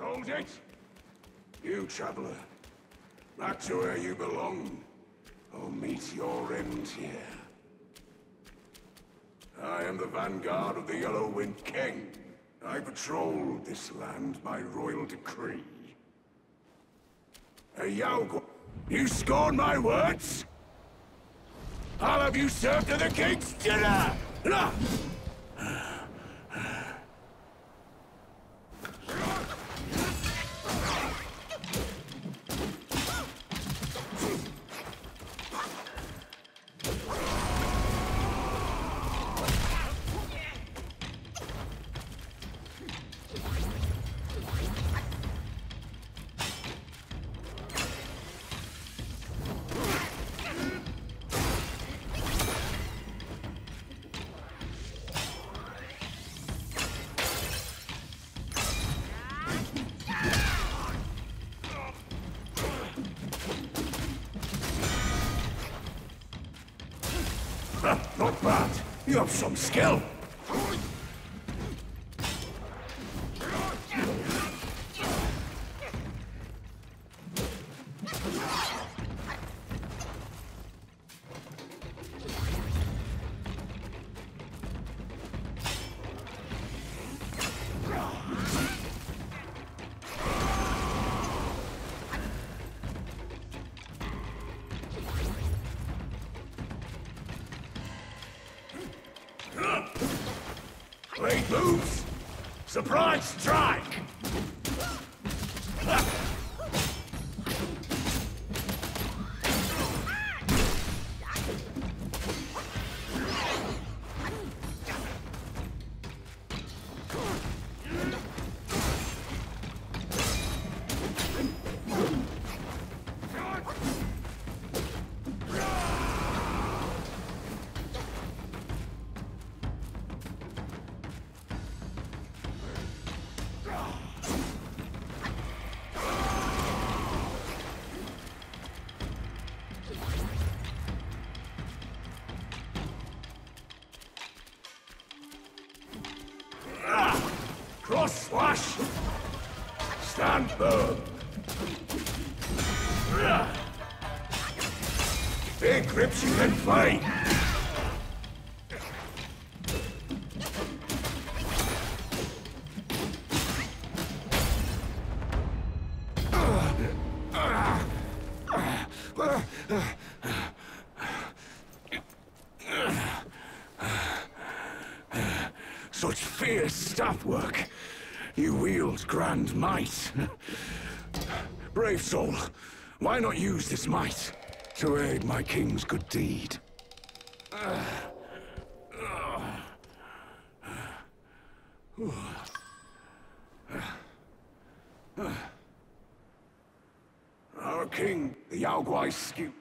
Hold it! You, traveler. Back to where you belong, or meet your end here. I am the vanguard of the Yellow Wind King. I patrol this land by royal decree. Hey, Yaogo, you scorn my words? I'll have you served to the king's dinner! Not bad. You have some skill. Great moves! Surprise strike! Cross slash! Stand firm! Big grips you can find! Such fierce staff work. You wield grand might. Brave soul, why not use this might to aid my king's good deed? Our king, the Yaogwai Skew.